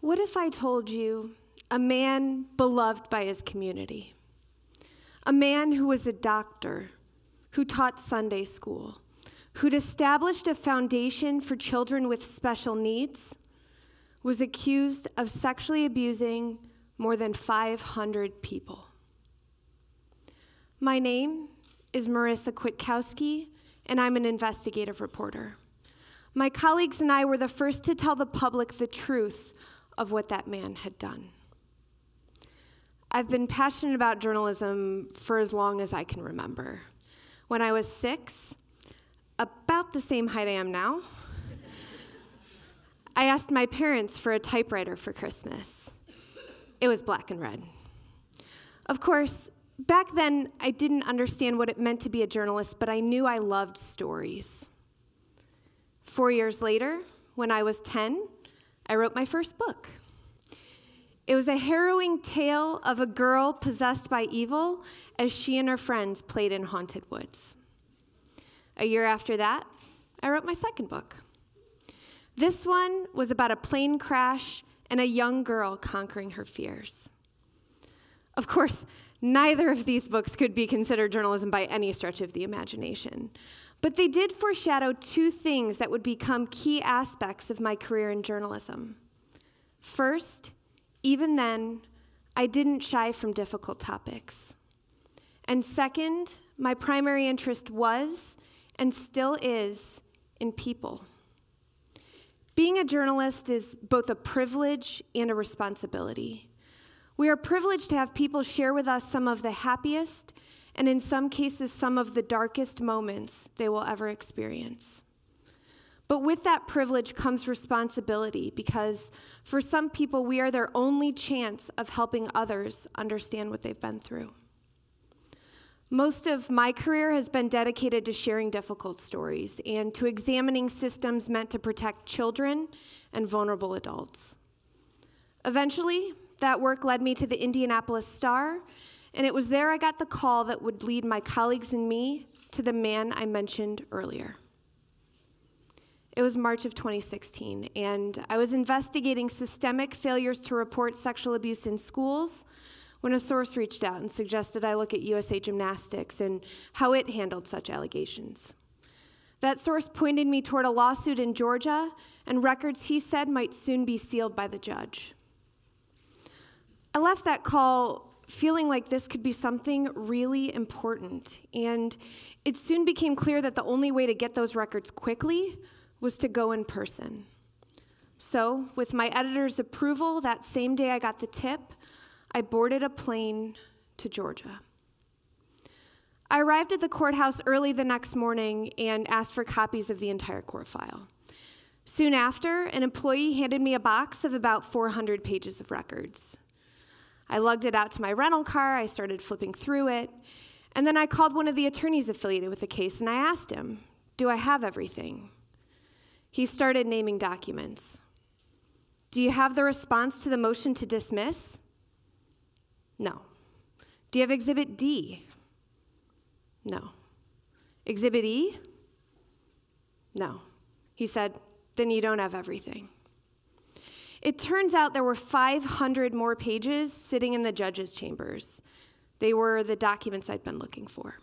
What if I told you a man beloved by his community, a man who was a doctor, who taught Sunday school, who'd established a foundation for children with special needs, was accused of sexually abusing more than 500 people? My name is Marisa Kwiatkowski, and I'm an investigative reporter. My colleagues and I were the first to tell the public the truth of what that man had done. I've been passionate about journalism for as long as I can remember. When I was 6, about the same height I am now, I asked my parents for a typewriter for Christmas. It was black and red. Of course, back then, I didn't understand what it meant to be a journalist, but I knew I loved stories. 4 years later, when I was 10, I wrote my first book. It was a harrowing tale of a girl possessed by evil as she and her friends played in haunted woods. A year after that, I wrote my second book. This one was about a plane crash and a young girl conquering her fears. Of course, neither of these books could be considered journalism by any stretch of the imagination, but they did foreshadow two things that would become key aspects of my career in journalism. First, even then, I didn't shy from difficult topics. And second, my primary interest was, and still is, in people. Being a journalist is both a privilege and a responsibility. We are privileged to have people share with us some of the happiest, and in some cases, some of the darkest moments they will ever experience. But with that privilege comes responsibility, because for some people, we are their only chance of helping others understand what they've been through. Most of my career has been dedicated to sharing difficult stories and to examining systems meant to protect children and vulnerable adults. Eventually, that work led me to the Indianapolis Star, and it was there I got the call that would lead my colleagues and me to the man I mentioned earlier. It was March of 2016, and I was investigating systemic failures to report sexual abuse in schools when a source reached out and suggested I look at USA Gymnastics and how it handled such allegations. That source pointed me toward a lawsuit in Georgia and records he said might soon be sealed by the judge. I left that call feeling like this could be something really important, and it soon became clear that the only way to get those records quickly was to go in person. So, with my editor's approval, that same day I got the tip, I boarded a plane to Georgia. I arrived at the courthouse early the next morning and asked for copies of the entire court file. Soon after, an employee handed me a box of about 400 pages of records. I lugged it out to my rental car, I started flipping through it, and then I called one of the attorneys affiliated with the case and I asked him, "Do I have everything?" He started naming documents. "Do you have the response to the motion to dismiss?" "No." "Do you have Exhibit D?" "No." "Exhibit E?" "No." He said, "Then you don't have everything." It turns out there were 500 more pages sitting in the judge's chambers. They were the documents I'd been looking for.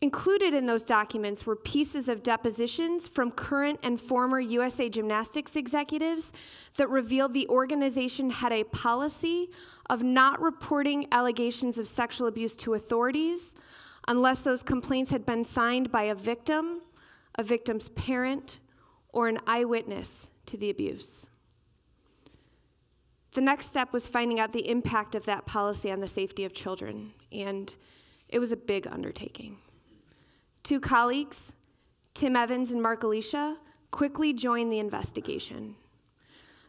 Included in those documents were pieces of depositions from current and former USA Gymnastics executives that revealed the organization had a policy of not reporting allegations of sexual abuse to authorities unless those complaints had been signed by a victim's parent, or an eyewitness to the abuse. The next step was finding out the impact of that policy on the safety of children, and it was a big undertaking. Two colleagues, Tim Evans and Mark Alicia, quickly joined the investigation.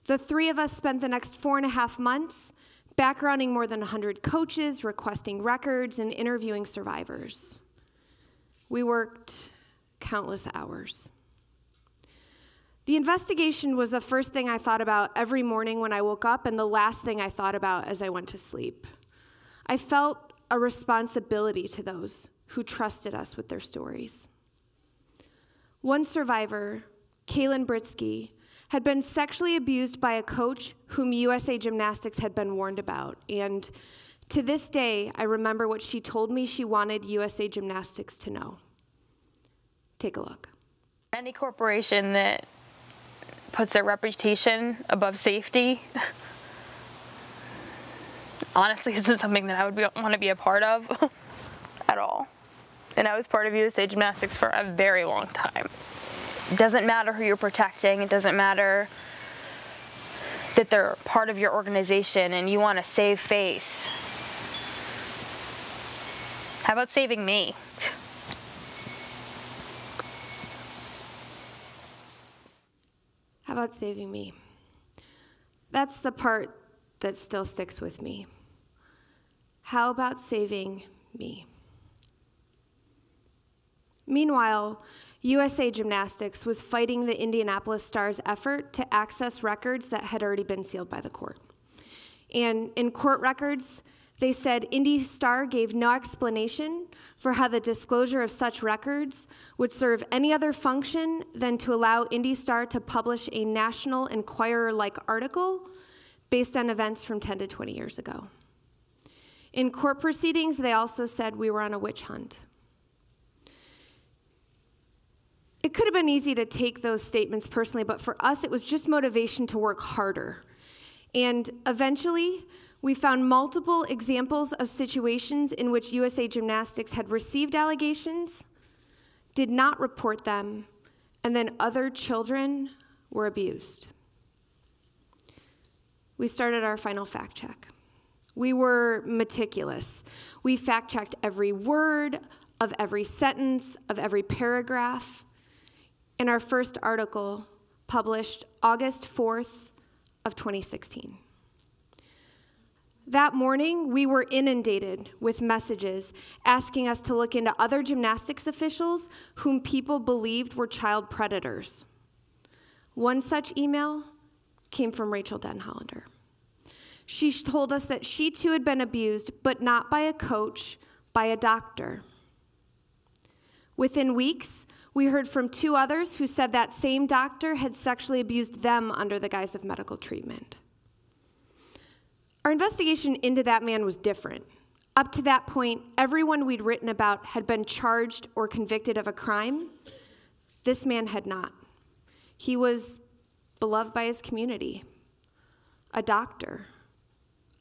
The three of us spent the next 4.5 months backgrounding more than 100 coaches, requesting records, and interviewing survivors. We worked countless hours. The investigation was the first thing I thought about every morning when I woke up and the last thing I thought about as I went to sleep. I felt a responsibility to those who trusted us with their stories. One survivor, Kaylin Britsky, had been sexually abused by a coach whom USA Gymnastics had been warned about. And to this day, I remember what she told me she wanted USA Gymnastics to know. Take a look. Any corporation that puts their reputation above safety, honestly, isn't something that I would want to be a part of at all. And I was part of USA Gymnastics for a very long time. It doesn't matter who you're protecting. It doesn't matter that they're part of your organization and you want to save face. How about saving me? How about saving me? That's the part that still sticks with me. How about saving me? Meanwhile, USA Gymnastics was fighting the Indianapolis Star's effort to access records that had already been sealed by the court. And in court records, they said Indy Star gave no explanation for how the disclosure of such records would serve any other function than to allow Indy Star to publish a National Enquirer-like article based on events from 10 to 20 years ago. In court proceedings, they also said we were on a witch hunt. It could have been easy to take those statements personally, but for us, it was just motivation to work harder. And eventually, we found multiple examples of situations in which USA Gymnastics had received allegations, did not report them, and then other children were abused. We started our final fact check. We were meticulous. We fact-checked every word of every sentence, of every paragraph. In our first article, published August 4th of 2016. That morning, we were inundated with messages asking us to look into other gymnastics officials whom people believed were child predators. One such email came from Rachel Denhollander. She told us that she too had been abused, but not by a coach, by a doctor. Within weeks, we heard from two others who said that same doctor had sexually abused them under the guise of medical treatment. Our investigation into that man was different. Up to that point, everyone we'd written about had been charged or convicted of a crime. This man had not. He was beloved by his community, a doctor,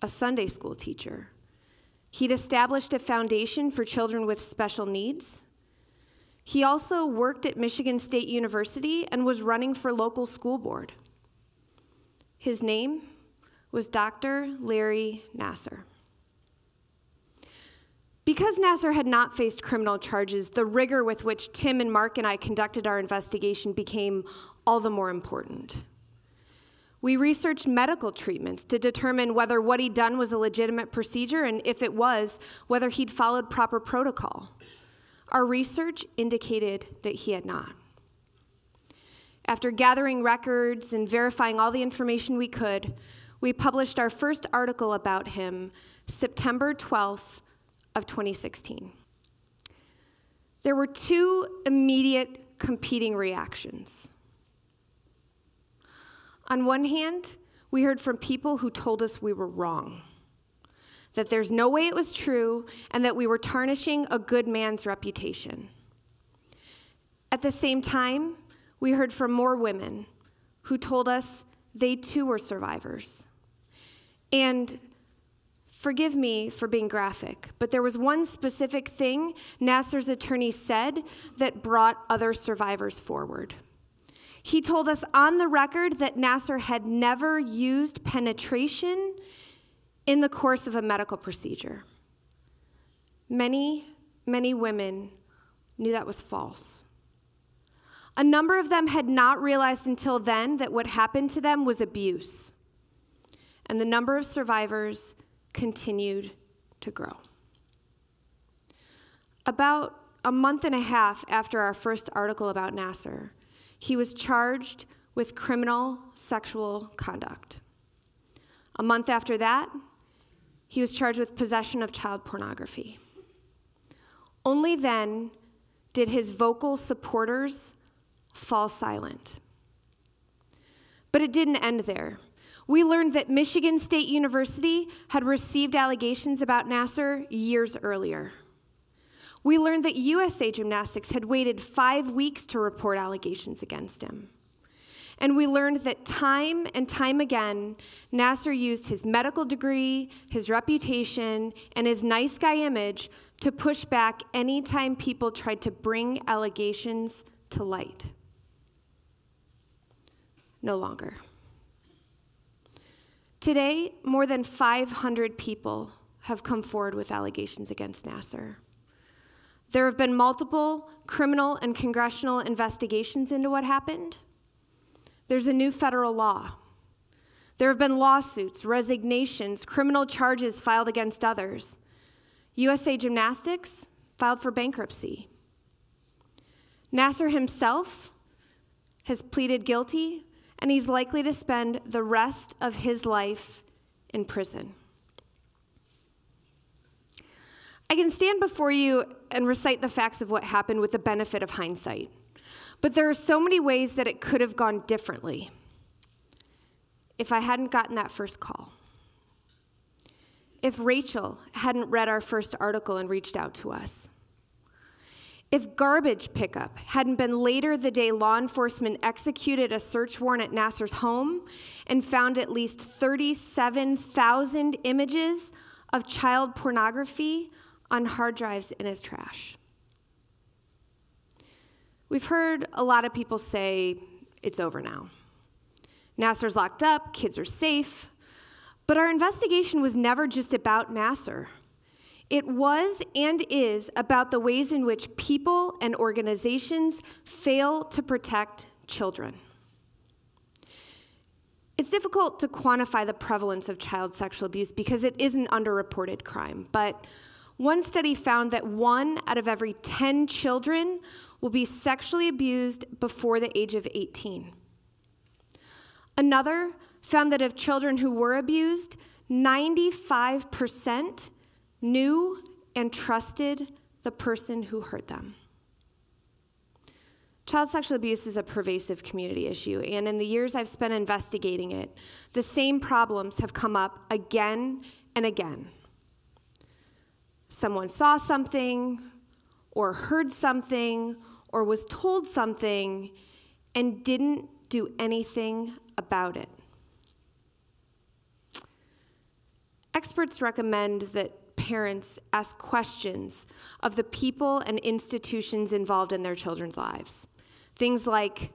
a Sunday school teacher. He'd established a foundation for children with special needs. He also worked at Michigan State University and was running for local school board. His name was Dr. Larry Nassar. Because Nassar had not faced criminal charges, the rigor with which Tim and Mark and I conducted our investigation became all the more important. We researched medical treatments to determine whether what he'd done was a legitimate procedure, and if it was, whether he'd followed proper protocol. Our research indicated that he had not. After gathering records and verifying all the information we could, we published our first article about him September 12th of 2016. There were two immediate competing reactions. On one hand, we heard from people who told us we were wrong, that there's no way it was true, and that we were tarnishing a good man's reputation. At the same time, we heard from more women who told us they too were survivors. And forgive me for being graphic, but there was one specific thing Nassar's attorney said that brought other survivors forward. He told us on the record that Nassar had never used penetration in the course of a medical procedure. Many, many women knew that was false. A number of them had not realized until then that what happened to them was abuse. And the number of survivors continued to grow. About a month and a half after our first article about Nassar, he was charged with criminal sexual conduct. A month after that, he was charged with possession of child pornography. Only then did his vocal supporters fall silent. But it didn't end there. We learned that Michigan State University had received allegations about Nassar years earlier. We learned that USA Gymnastics had waited 5 weeks to report allegations against him. And we learned that time and time again, Nassar used his medical degree, his reputation, and his nice guy image to push back anytime people tried to bring allegations to light. No longer. Today, more than 500 people have come forward with allegations against Nassar. There have been multiple criminal and congressional investigations into what happened. There's a new federal law. There have been lawsuits, resignations, criminal charges filed against others. USA Gymnastics filed for bankruptcy. Nassar himself has pleaded guilty, and he's likely to spend the rest of his life in prison. I can stand before you and recite the facts of what happened with the benefit of hindsight. But there are so many ways that it could have gone differently if I hadn't gotten that first call, if Rachel hadn't read our first article and reached out to us, if garbage pickup hadn't been later the day law enforcement executed a search warrant at Nassar's home and found at least 37,000 images of child pornography on hard drives in his trash. We've heard a lot of people say, it's over now. Nassar's locked up, kids are safe. But our investigation was never just about Nassar. It was and is about the ways in which people and organizations fail to protect children. It's difficult to quantify the prevalence of child sexual abuse because it is an underreported crime, but one study found that 1 out of every 10 children will be sexually abused before the age of 18. Another found that of children who were abused, 95% knew and trusted the person who hurt them. Child sexual abuse is a pervasive community issue, and in the years I've spent investigating it, the same problems have come up again and again. Someone saw something, or heard something, or was told something, and didn't do anything about it. Experts recommend that parents ask questions of the people and institutions involved in their children's lives. Things like,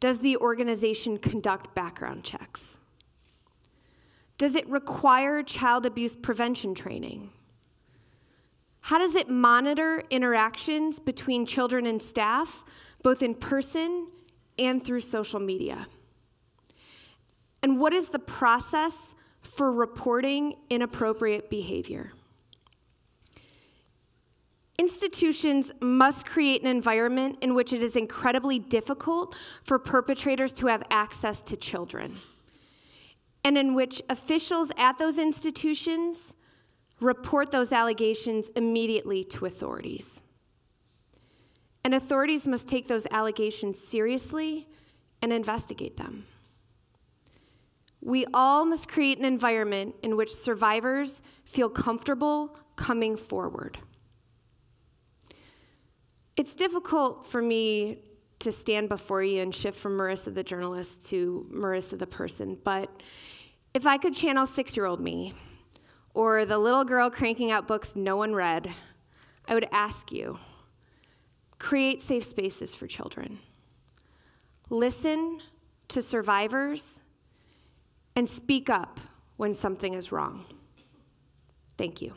does the organization conduct background checks? Does it require child abuse prevention training? How does it monitor interactions between children and staff, both in person and through social media? And what is the process for reporting inappropriate behavior? Institutions must create an environment in which it is incredibly difficult for perpetrators to have access to children, and in which officials at those institutions report those allegations immediately to authorities. And authorities must take those allegations seriously and investigate them. We all must create an environment in which survivors feel comfortable coming forward. It's difficult for me to stand before you and shift from Marisa the journalist to Marisa the person, but if I could channel 6-year-old me, or the little girl cranking out books no one read, I would ask you, create safe spaces for children. Listen to survivors and speak up when something is wrong. Thank you.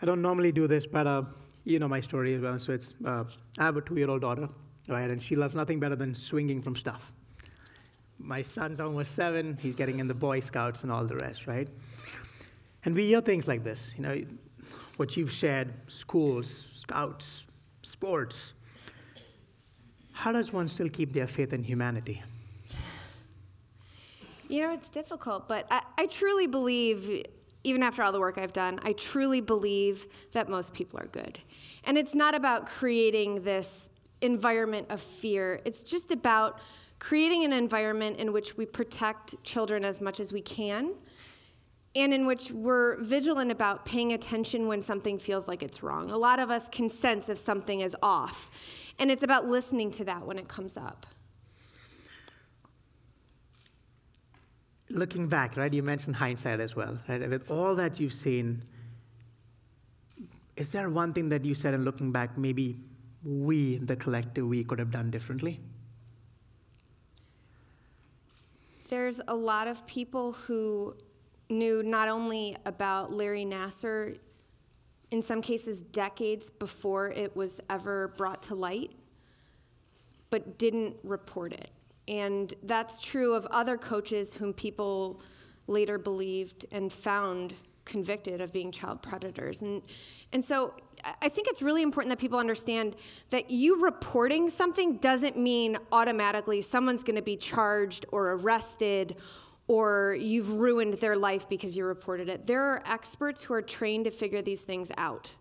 I don't normally do this, but you know my story as well. So it's, I have a 2-year-old daughter, right? And she loves nothing better than swinging from stuff. My son's almost 7. He's getting in the Boy Scouts and all the rest, right? And we hear things like this, you know, what you've shared, schools, scouts, sports. How does one still keep their faith in humanity? You know, it's difficult, but I truly believe, even after all the work I've done, I truly believe that most people are good. And it's not about creating this environment of fear. It's just about creating an environment in which we protect children as much as we can, and in which we're vigilant about paying attention when something feels like it's wrong. A lot of us can sense if something is off, and it's about listening to that when it comes up. Looking back, right, you mentioned hindsight as well, right? With all that you've seen, is there one thing that you said in looking back, maybe we, the collective we, could have done differently? There's a lot of people who knew not only about Larry Nassar, in some cases decades before it was ever brought to light, but didn't report it. And that's true of other coaches whom people later believed and found convicted of being child predators. And so I think it's really important that people understand that you reporting something doesn't mean automatically someone's going to be charged or arrested or you've ruined their life because you reported it. There are experts who are trained to figure these things out.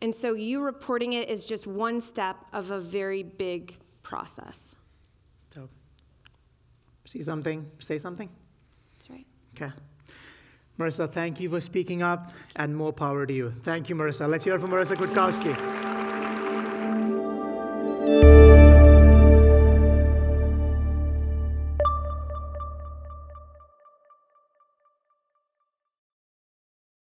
And so you reporting it is just one step of a very big process. So. See something, say something? That's right. Okay. Marisa, thank you for speaking up, and more power to you. Thank you, Marisa. Let's hear it from Marisa Kwiatkowski.